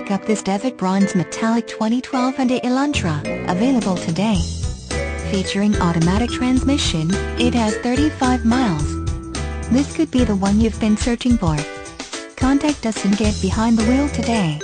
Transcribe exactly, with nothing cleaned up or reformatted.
pick up this Desert Bronze Metallic twenty twelve Hyundai Elantra, available today. Featuring automatic transmission, it has thirty-five miles. This could be the one you've been searching for. Contact us and get behind the wheel today.